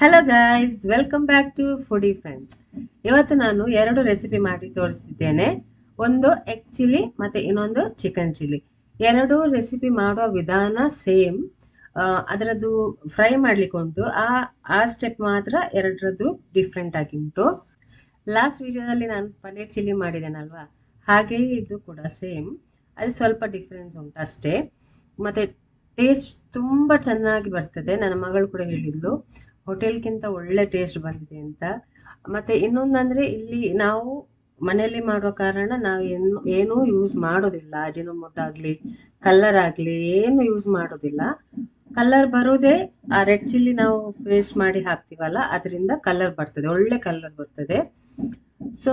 Hello guys, welcome back to Foodie Friends. ಇವತ್ತು ನಾನು ಎರಡು ರೆಸಿಪಿ ಮಾಡಿ ತೋರಿಸ್ತಿದ್ದೇನೆ. ಒಂದು ಎಗ್ ಚಿಲ್ಲಿ ಮತ್ತೆ ಇನ್ನೊಂದು ಚಿಕನ್ ಚಿಲ್ಲಿ. ಎರಡು ರೆಸಿಪಿ ಮಾಡುವ ವಿಧಾನ ಸೇಮ್. ಅದರದು ಫ್ರೈ ಮಾಡ್ಲಿಕ್ಕೆ ಉಂಟು. ಆ ಸ್ಟೆಪ್ ಮಾತ್ರ ಎರಡರದ್ದು ಡಿಫ್ರೆಂಟ್ ಆಗಿ ಉಂಟು. ಲಾಸ್ಟ್ ವಿಡಿಯೋದಲ್ಲಿ ನಾನು ಪನ್ನೀರ್ ಚಿಲ್ಲಿ ಮಾಡಿದೆನಲ್ವಾ, ಹಾಗೆ ಇದು ಕೂಡ ಸೇಮ್. ಅದು ಸ್ವಲ್ಪ ಡಿಫ್ರೆನ್ಸ್ ಉಂಟು ಅಷ್ಟೇ. ಮತ್ತೆ ಟೇಸ್ಟ್ ತುಂಬಾ ಚೆನ್ನಾಗಿ ಬರ್ತದೆ. ನನ್ನ ಮಗಳು ಕೂಡ ಹೇಳಿದ್ಲು ಹೋಟೆಲ್ಗಿಂತ ಒಳ್ಳೆ ಟೇಸ್ಟ್ ಬಂದಿದೆ ಅಂತ. ಮತ್ತೆ ಇನ್ನೊಂದಂದ್ರೆ ಇಲ್ಲಿ ನಾವು ಮನೆಯಲ್ಲಿ ಮಾಡೋ ಕಾರಣ ನಾವು ಏನೂ ಯೂಸ್ ಮಾಡೋದಿಲ್ಲ. ಅಜಿನೋಮೋಟೋ ಆಗಲಿ ಕಲರ್ ಆಗಲಿ ಏನು ಯೂಸ್ ಮಾಡೋದಿಲ್ಲ. ಕಲರ್ ಬರೋದೇ ಆ ರೆಡ್ ಚಿಲ್ಲಿ ನಾವು ಪೇಸ್ಟ್ ಮಾಡಿ ಹಾಕ್ತೀವಲ್ಲ, ಅದರಿಂದ ಕಲರ್ ಬರ್ತದೆ, ಒಳ್ಳೆ ಕಲರ್ ಬರ್ತದೆ. ಸೊ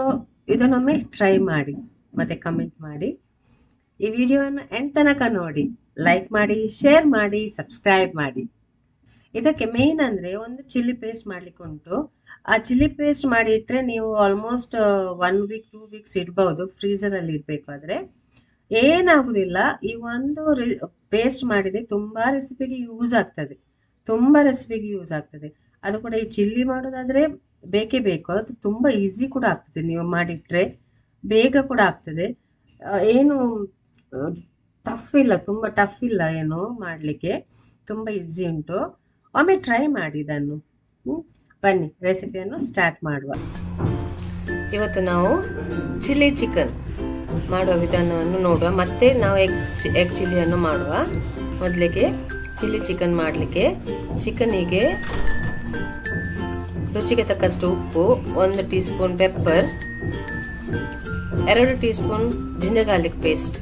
ಇದನ್ನೊಮ್ಮೆ ಟ್ರೈ ಮಾಡಿ ಮತ್ತೆ ಕಮೆಂಟ್ ಮಾಡಿ. ಈ ವಿಡಿಯೋವನ್ನು ಎಂಡ್ ತನಕ ನೋಡಿ, ಲೈಕ್ ಮಾಡಿ, ಶೇರ್ ಮಾಡಿ, ಸಬ್ಸ್ಕ್ರೈಬ್ ಮಾಡಿ. ಇದಕ್ಕೆ ಮೇನ್ ಅಂದರೆ ಒಂದು ಚಿಲ್ಲಿ ಪೇಸ್ಟ್ ಮಾಡಲಿಕ್ಕೆ ಉಂಟು. ಆ ಚಿಲ್ಲಿ ಪೇಸ್ಟ್ ಮಾಡಿ ಇಟ್ಟರೆ ನೀವು ಆಲ್ಮೋಸ್ಟ್ 1 ವೀಕ್ 2 ವೀಕ್ಸ್ ಇಡ್ಬೋದು, ಫ್ರೀಸರಲ್ಲಿ ಇಡಬೇಕಾದ್ರೆ ಏನಾಗೋದಿಲ್ಲ. ಈ ಒಂದು ಪೇಸ್ಟ್ ಮಾಡಿದೆ ತುಂಬ ರೆಸಿಪಿಗೆ ಯೂಸ್ ಆಗ್ತದೆ, ಅದು ಕೂಡ. ಈ ಚಿಲ್ಲಿ ಮಾಡೋದಾದರೆ ಬೇಕೇ ಬೇಕು. ಅದು ತುಂಬ ಈಸಿ ಕೂಡ ಆಗ್ತದೆ, ನೀವು ಮಾಡಿಟ್ಟರೆ ಬೇಗ ಕೂಡ ಆಗ್ತದೆ. ಏನು ಟಫ್ ಇಲ್ಲ, ತುಂಬ ಟಫ್ ಇಲ್ಲ ಏನು ಮಾಡಲಿಕ್ಕೆ, ತುಂಬ ಈಸಿ ಉಂಟು. ಒಮ್ಮೆ ಟ್ರೈ ಮಾಡಿ ಇದನ್ನು. ಬನ್ನಿ ರೆಸಿಪಿಯನ್ನು ಸ್ಟಾರ್ಟ್ ಮಾಡುವ. ಇವತ್ತು ನಾವು ಚಿಲ್ಲಿ ಚಿಕನ್ ಮಾಡುವ ವಿಧಾನವನ್ನು ನೋಡುವ, ಮತ್ತು ನಾವು ಎಗ್ ಚಿಲ್ಲಿಯನ್ನು ಮಾಡುವ. ಮೊದಲಿಗೆ ಚಿಲ್ಲಿ ಚಿಕನ್ ಮಾಡಲಿಕ್ಕೆ ಚಿಕನಿಗೆ ರುಚಿಗೆ ತಕ್ಕಷ್ಟು ಉಪ್ಪು, 1 teaspoon pepper, 2 teaspoon ginger garlic paste,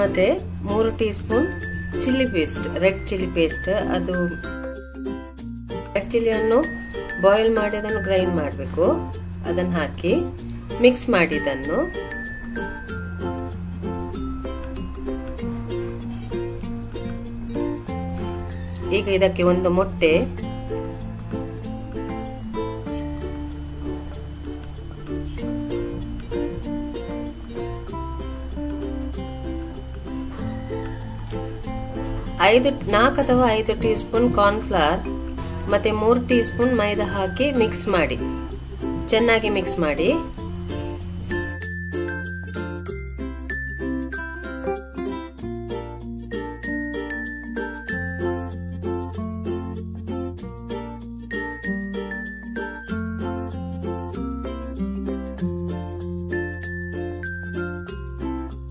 ಮತ್ತು 3 teaspoon chilli paste, red chilli paste. ಅದು ರೆಡ್ ಚಿಲ್ಲಿಯನ್ನು ಬಾಯ್ಲ್ ಮಾಡಿ ಅದನ್ನು ಗ್ರೈಂಡ್ ಮಾಡಬೇಕು. ಅದನ್ನು ಹಾಕಿ ಮಿಕ್ಸ್ ಮಾಡಿ ಇದನ್ನು. ಈಗ ಇದಕ್ಕೆ ಒಂದು ಮೊಟ್ಟೆ, ನಾಲ್ಕು ಅಥವಾ ಐದು ಟೀ ಸ್ಪೂನ್ ಕಾರ್ನ್ಫ್ಲವರ್, ಮತ್ತು 3 ಟೀ ಸ್ಪೂನ್ ಮೈದಾ ಹಾಕಿ ಮಿಕ್ಸ್ ಮಾಡಿ, ಚೆನ್ನಾಗಿ ಮಿಕ್ಸ್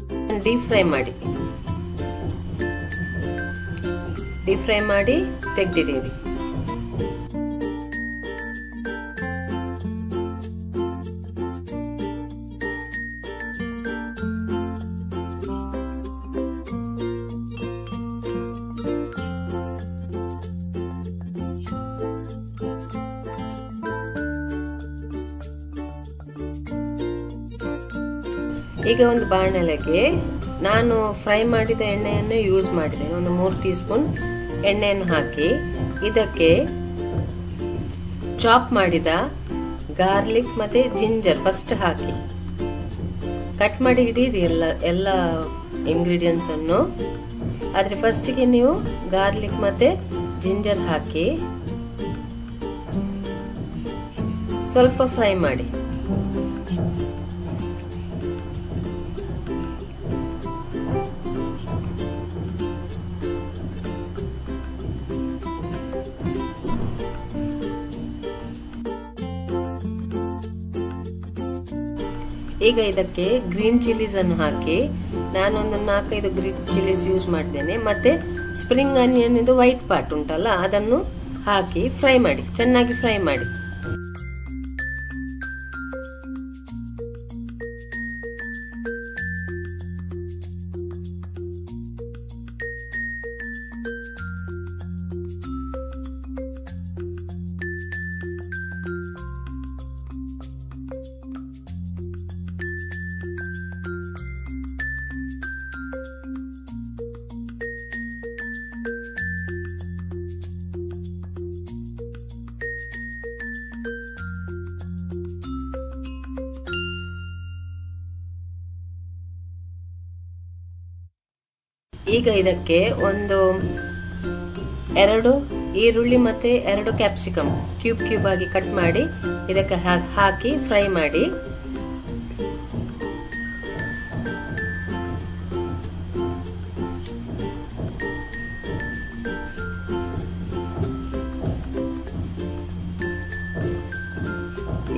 ಮಾಡಿ. ಡೀಪ್ ಫ್ರೈ ಮಾಡಿ, ತೆಗೆದಿಡೀರಿ. ಈಗ ಒಂದು ಬಾಣಲೆಗೆ ನಾನು ಫ್ರೈ ಮಾಡಿದ ಎಣ್ಣೆಯನ್ನು ಯೂಸ್ ಮಾಡಿದ್ದೇನೆ. ಒಂದು 3 ಟೀ ಸ್ಪೂನ್ ಎಣ್ಣೆಯನ್ನು ಹಾಕಿ ಇದಕ್ಕೆ ಚಾಪ್ ಮಾಡಿದ ಗಾರ್ಲಿಕ್ ಮತ್ತು ಜಿಂಜರ್ ಫಸ್ಟ್ ಹಾಕಿ ಕಟ್ ಮಾಡಿ ಇಡೀರಿ ಎಲ್ಲ ಇಂಗ್ರೀಡಿಯೆಂಟ್ಸನ್ನು. ಆದರೆ ಫಸ್ಟಿಗೆ ನೀವು ಗಾರ್ಲಿಕ್ ಮತ್ತು ಜಿಂಜರ್ ಹಾಕಿ ಸ್ವಲ್ಪ ಫ್ರೈ ಮಾಡಿ. ಈಗ ಇದಕ್ಕೆ ಗ್ರೀನ್ ಚಿಲ್ಲೀಸ್ ಅನ್ನು ಹಾಕಿ. ನಾನೊಂದು 4-5 ಗ್ರೀನ್ ಚಿಲ್ಲೀಸ್ ಯೂಸ್ ಮಾಡಿದ್ದೇನೆ. ಮತ್ತು ಸ್ಪ್ರಿಂಗ್ ಆನಿಯನ್ ಇದು ವೈಟ್ ಪಾರ್ಟ್ ಉಂಟಲ್ಲ, ಅದನ್ನು ಹಾಕಿ ಫ್ರೈ ಮಾಡಿ, ಚೆನ್ನಾಗಿ ಫ್ರೈ ಮಾಡಿ. ಈಗ ಇದಕ್ಕೆ ಒಂದು ಎರಡು ಈರುಳ್ಳಿ ಮತ್ತೆ ಎರಡು ಕ್ಯಾಪ್ಸಿಕಮ್ ಕ್ಯೂಬ್ ಕ್ಯೂಬ್ ಆಗಿ ಕಟ್ ಮಾಡಿ ಇದಕ್ಕೆ ಹಾಕಿ ಫ್ರೈ ಮಾಡಿ.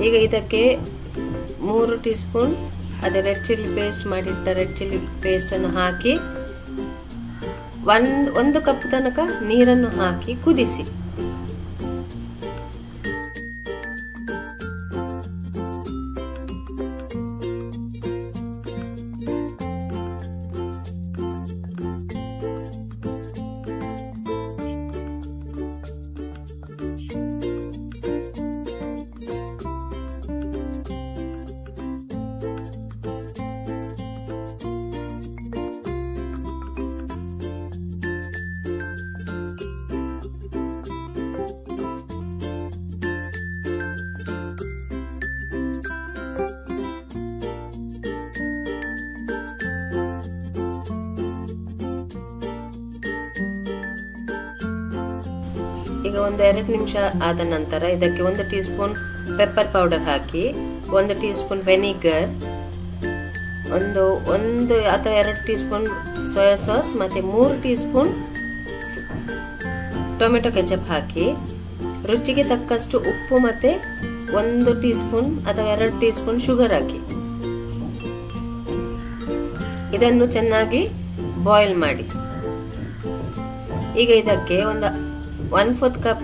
ಈಗ ಇದಕ್ಕೆ 3 ಟೀ ಸ್ಪೂನ್ ಅದೇ ರೆಡ್ ಚಿಲ್ಲಿ ಪೇಸ್ಟ್ ಮಾಡಿಟ್ಟ ರೆಡ್ ಚಿಲ್ಲಿ ಪೇಸ್ಟನ್ನು ಹಾಕಿ ಒಂದು ಕಪ್ ತನಕ ನೀರನ್ನು ಹಾಕಿ ಕುದಿಸಿ. ಈಗ ಒಂದು 2 ನಿಮಿಷ ಆದ ನಂತರ ಇದಕ್ಕೆ 1 ಟೀ ಸ್ಪೂನ್ ಪೆಪ್ಪರ್ ಪೌಡರ್ ಹಾಕಿ 1 ಟೀ ಸ್ಪೂನ್ ವೆನಿಗರ್ ಒಂದು ಅಥವಾ 2 ಟೀ ಸ್ಪೂನ್ ಸೋಯಾ ಸಾಸ್ ಮತ್ತು 3 ಟೀ ಸ್ಪೂನ್ ಟೊಮೆಟೊ ಕೆಚಪ್ ಹಾಕಿ ರುಚಿಗೆ ತಕ್ಕಷ್ಟು ಉಪ್ಪು ಮತ್ತು 1 ಟೀ ಸ್ಪೂನ್ ಅಥವಾ 2 ಟೀ ಸ್ಪೂನ್ ಶುಗರ್ ಹಾಕಿ ಇದನ್ನು ಚೆನ್ನಾಗಿ ಬಾಯ್ಲ್ ಮಾಡಿ. ಈಗ ಇದಕ್ಕೆ ಒಂದು 1/4 ಕಪ್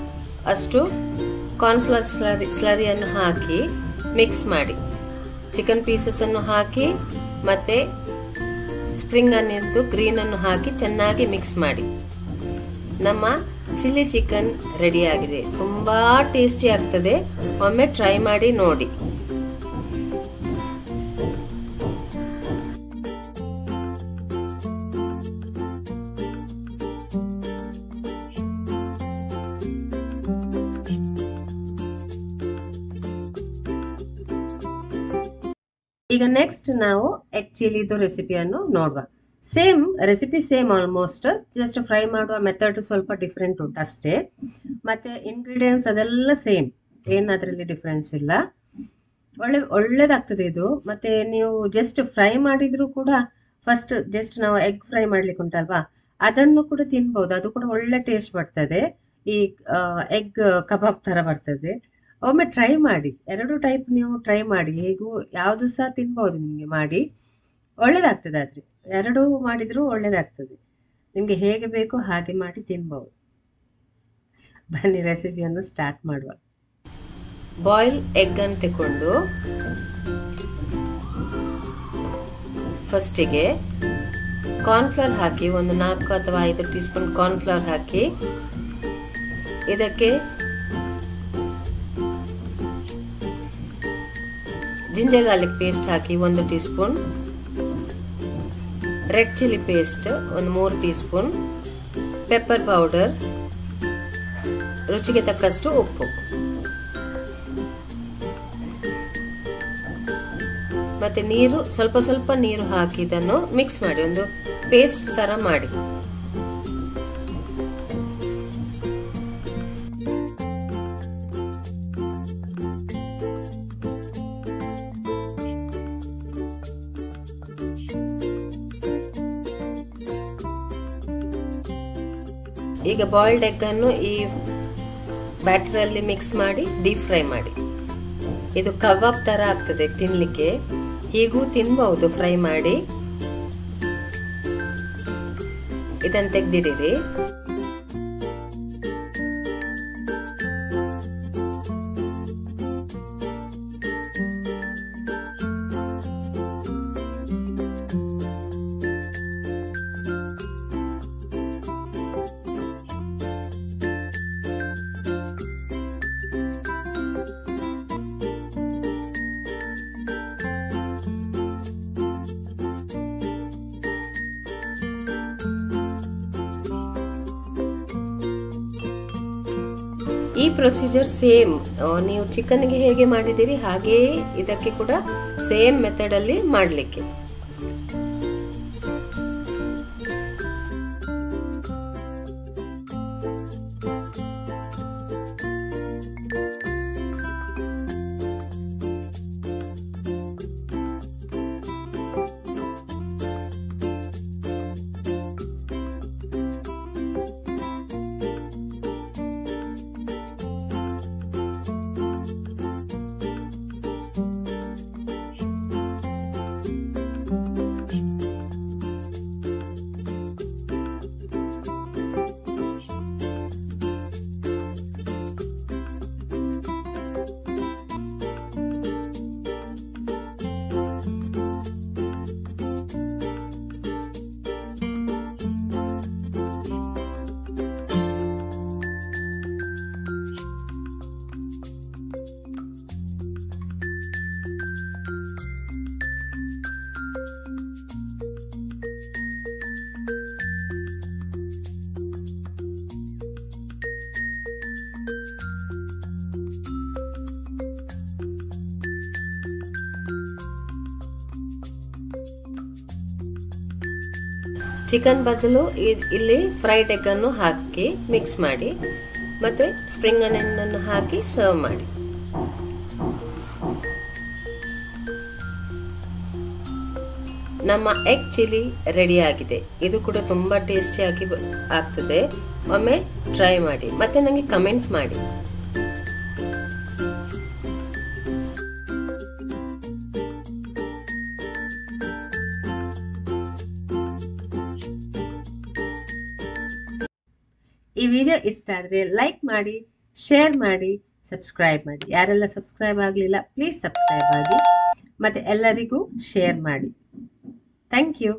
ಅಷ್ಟು ಕಾರ್ನ್ಫ್ಲವರ್ ಸ್ಲರಿಯನ್ನು ಹಾಕಿ ಮಿಕ್ಸ್ ಮಾಡಿ ಚಿಕನ್ ಪೀಸಸನ್ನು ಹಾಕಿ ಮತ್ತು ಸ್ಪ್ರಿಂಗ್ ಅನಿದ್ದು ಗ್ರೀನನ್ನು ಹಾಕಿ ಚೆನ್ನಾಗಿ ಮಿಕ್ಸ್ ಮಾಡಿ. ನಮ್ಮ ಚಿಲ್ಲಿ ಚಿಕನ್ ರೆಡಿಯಾಗಿದೆ. ತುಂಬ ಟೇಸ್ಟಿ ಆಗ್ತದೆ. ಒಮ್ಮೆ ಟ್ರೈ ಮಾಡಿ ನೋಡಿ. ಈಗ ನೆಕ್ಸ್ಟ್ ನಾವು ಎಗ್ ಚಿಲ್ಲಿದು ರೆಸಿಪಿಯನ್ನು ನೋಡುವ. Recipe same almost, just fry ಮಾಡುವ ಮೆಥಡ್ ಸ್ವಲ್ಪ ಡಿಫ್ರೆಂಟ್ ಉಂಟು ಅಷ್ಟೇ. ಮತ್ತು ಇಂಗ್ರೀಡಿಯೆಂಟ್ಸ್ ಅದೆಲ್ಲ ಸೇಮ್, ಏನು ಅದರಲ್ಲಿ ಡಿಫ್ರೆನ್ಸ್ ಇಲ್ಲ. ಒಳ್ಳೆಯದಾಗ್ತದೆ ಇದು. ಮತ್ತು ನೀವು ಜಸ್ಟ್ ಫ್ರೈ ಮಾಡಿದರೂ ಕೂಡ ಫಸ್ಟ್ ಜಸ್ಟ್ ನಾವು ಎಗ್ ಫ್ರೈ ಮಾಡ್ಲಿಕ್ಕೆ ಉಂಟಲ್ವಾ, ಅದನ್ನು ಕೂಡ ತಿನ್ಬೋದು. ಅದು ಕೂಡ ಒಳ್ಳೆ ಟೇಸ್ಟ್ ಬರ್ತದೆ. ಈ ಎಗ್ ಕಬಾಬ್ ಥರ ಬರ್ತದೆ. ಒಮ್ಮೆ ಟ್ರೈ ಮಾಡಿ. 2 ಟೈಪ್ ನೀವು ಟ್ರೈ ಮಾಡಿ. ಹೇಗೂ ಯಾವುದು ಸಹ ತಿನ್ಬೋದು. ನಿಮಗೆ ಮಾಡಿ ಒಳ್ಳೆಯದಾಗ್ತದೆ. ಆದರೆ 2 ಮಾಡಿದರೂ ಒಳ್ಳೆಯದಾಗ್ತದೆ. ನಿಮಗೆ ಹೇಗೆ ಬೇಕೋ ಹಾಗೆ ಮಾಡಿ ತಿನ್ಬೋದು. ಬನ್ನಿ ರೆಸಿಪಿಯನ್ನು ಸ್ಟಾರ್ಟ್ ಮಾಡುವ. ಬಾಯ್ಲ್ ಎಗ್ಗನ್ನು ತಗೊಂಡು ಫಸ್ಟಿಗೆ ಕಾರ್ನ್ಫ್ಲವರ್ ಹಾಕಿ 4 ಅಥವಾ 5 ಟೀ ಸ್ಪೂನ್ ಕಾರ್ನ್ಫ್ಲವರ್ ಹಾಕಿ ಇದಕ್ಕೆ ಜಿಂಜರ್ ಗಾರ್ಲಿಕ್ ಪೇಸ್ಟ್ ಹಾಕಿ 1 teaspoon, red chilli paste ಒಂದು 3 ಟೀ ಸ್ಪೂನ್, ಪೆಪ್ಪರ್ ಪೌಡರ್, ರುಚಿಗೆ ತಕ್ಕಷ್ಟು ಉಪ್ಪು ಮತ್ತು ನೀರು, ಸ್ವಲ್ಪ ನೀರು ಹಾಕಿ ಇದನ್ನು ಮಿಕ್ಸ್ ಮಾಡಿ ಒಂದು ಪೇಸ್ಟ್ ಥರ ಮಾಡಿ. ಈಗ ಬಾಯ್ಲ್ಡ್ ಎಗ್ ಅನ್ನು ಈ ಬ್ಯಾಟರಲ್ಲಿ ಮಿಕ್ಸ್ ಮಾಡಿ ಡೀಪ್ ಫ್ರೈ ಮಾಡಿ. ಇದು ಕಬಾಬ್ ಥರ ಆಗ್ತದೆ ತಿನ್ನಲಿಕ್ಕೆ. ಹೀಗೂ ತಿನ್ಬಹುದು ಫ್ರೈ ಮಾಡಿ. ಇದನ್ನು ತೆಗೆದಿಡಿರಿ. ಈ ಪ್ರೊಸೀಜರ್ ಸೇಮ್ ನೀವು ಚಿಕನ್ಗೆ ಹೇಗೆ ಮಾಡಿದ್ದೀರಿ ಹಾಗೆಯೇ ಇದಕ್ಕೆ ಕೂಡ ಸೇಮ್ ಮೆಥಡಲ್ಲಿ ಮಾಡಲಿಕ್ಕೆ. ಚಿಕನ್ ಬದಲು ಇಲ್ಲಿ ಫ್ರೈಡ್ ಎಗ್ ಅನ್ನು ಹಾಕಿ ಮಿಕ್ಸ್ ಮಾಡಿ ಮತ್ತೆ ಸ್ಪ್ರಿಂಗ್ ಅನಿಯನ್ ಅನ್ನು ಹಾಕಿ ಸರ್ವ್ ಮಾಡಿ. ನಮ್ಮ ಎಗ್ ಚಿಲ್ಲಿ ರೆಡಿ ಆಗಿದೆ. ಇದು ಕೂಡ ತುಂಬಾ ಟೇಸ್ಟಿಯಾಗಿ ಆಗ್ತದೆ. ಒಮ್ಮೆ ಟ್ರೈ ಮಾಡಿ ಮತ್ತೆ ನನಗೆ ಕಮೆಂಟ್ ಮಾಡಿ. ಈ ವಿಡಿಯೋ ಇಷ್ಟ ಆದರೆ ಲೈಕ್ ಮಾಡಿ, ಶೇರ್ ಮಾಡಿ, ಸಬ್ಸ್ಕ್ರೈಬ್ ಮಾಡಿ. ಯಾರೆಲ್ಲ ಸಬ್ಸ್ಕ್ರೈಬ್ ಆಗಲಿಲ್ಲ ಪ್ಲೀಸ್ ಸಬ್ಸ್ಕ್ರೈಬ್ ಆಗಿ ಮತ್ತೆ ಎಲ್ಲರಿಗೂ ಶೇರ್ ಮಾಡಿ. Thank you.